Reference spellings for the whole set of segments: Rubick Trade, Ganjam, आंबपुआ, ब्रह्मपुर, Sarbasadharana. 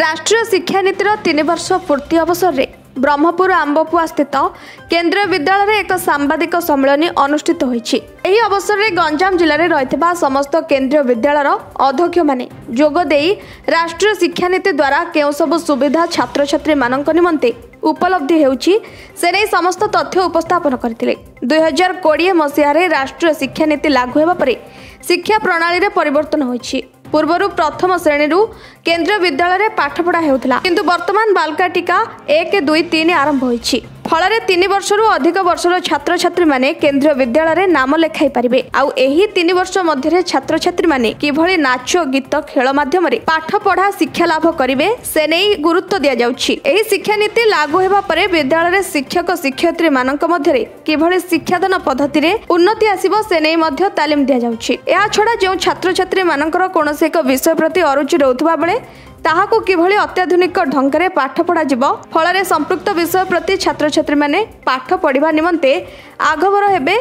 राष्ट्रीय शिक्षा नीतिर 3 वर्ष पूर्ति अवसर में ब्रह्मपुर आंबपुआ स्थित केंद्रीय विद्यालय में एक सांबादिक सम्मेलन अनुष्ठित होईछि। एही अवसर में गंजाम जिले में रहिथिबा समस्त केंद्रीय विद्यालय अध्यक्ष माने जोग देई राष्ट्रीय शिक्षा नीति द्वारा केउ सब सुविधा छात्र छात्री मानक निमंते उपलब्धि हेउछि से नै समस्त तथ्य उपस्थापन करथिले। 2020 मसीह रे राष्ट्रीय शिक्षा नीति लागू हेबा परे शिक्षा प्रणाली रे परिवर्तन होईछि। पूर्वरु प्रथम श्रेणी केंद्रीय विद्यालय रे पाठपढ़ा हेउथला किंतु वर्तमान बालका टीका 1, 2, 3 आरंभ होईछि। फल 3 वर्ष अधिक वर्षर छात्र छात्री माने केंद्रीय विद्यालय रे नाम लिखाई पारिबे। आउ एही 3 वर्ष मध्य छात्र छात्री माने किभली नाच गीत खेल माध्यम रे पाठ पढ़ा शिक्षा लाभ करिवे से नै गुरुत्व दिया जाउछि। एही शिक्षा नीति लागू हेबा परे विद्यालय रे शिक्षक शिक्षयित्री मानक मध्य रे किभली शिक्षादान पद्धति रे उन्नति आसीबो से नै मध्य तालीम दिया जाउछि। या छडा जे छात्र छात्री मानकर कोनोसे एक विषय प्रति अरुचि रहउथबा बेले ताहाको किभली अत्याधुनिक ढंग रे पाठ पढ़ा जिवो फल संपृक्त विषय प्रति छात्र छात्री माने पाठ पढ़िबा निमंते आगवर हेबे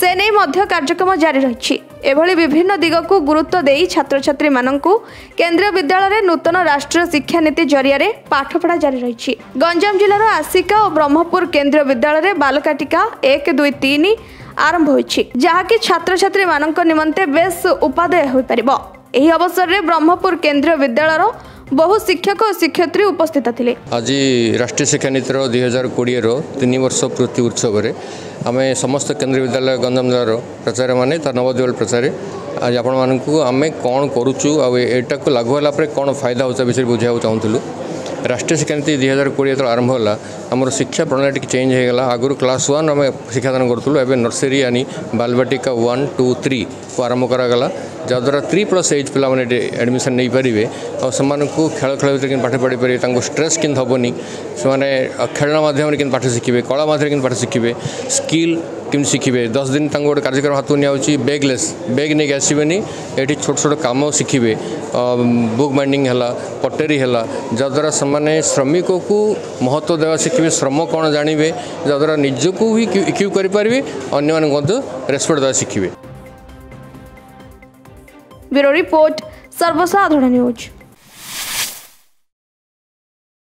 से नै मध्य कार्यक्रम जारी रहिछि। एभली विभिन्न दिगकु गुरुत्व देई छात्र छात्री मानंकु केंद्रीय विद्यालय रे नूतन राष्ट्रीय शिक्षा नीति जरिया रे पाठ पढ़ा जारी रहिछि। गंजाम जिल्ला रो आसिका और ब्रह्मपुर केंद्रीय विद्यालय रे बालका टीका 1, 2, 3 आरंभ होइछि जहाकी छात्र छात्री मानंक निमंते बेस उपादेय होई परिबो। एही अवसर रे ब्रह्मपुर केंद्रीय विद्यालय रो बहु शिक्षक और शिक्षयित्री उपस्थित थे। आज राष्ट्रीय शिक्षा नीति 2020 3 वर्ष पूर्ति उत्सव में आम समस्त केंद्रीय विद्यालय गंजाम जिलार प्रचार मैंने नवोदय प्रचार आज आपण मानू आम कौन करूचु आटा को लागू होला कौन फायदा होता विषय बुझाक चाहूल। राष्ट्रीय शिक्षा नीति 2020 जो आरंभ होला आमर शिक्षा प्रणाली चेंज होगा। आगुरी क्लास 1 आम शिक्षादान करूँ एवं नर्सरी यानी बालवाटिका 1, 2, 3 को आरंभ कराला जहाद्वारा 3+ एज पे एडमिशन नहीं पारे और खेल खेल भितर पाठ पढ़ी पारे स्ट्रेस किन हेनी से खेलना मध्यम कि पाठ शिखे कला मध्यम कि पाठ शिखे स्किल किम शिखे 10 दिन गोटे कार्यक्रम हाथ नियाँ बेगलेस बेग नहीं आसबेनि ये छोट छोट कम शिखे बुक बाइंडिंग है पटेरी है जहाद्वारा से श्रमिकों को महत्व देवा शिखे श्रम कौन जाने जहाद्वारा निजक ही इक्यू करेंगे अन्य रेस्पेक्ट देवा शिखे। ब्यूरो रिपोर्ट सर्वसाधारण न्यूज।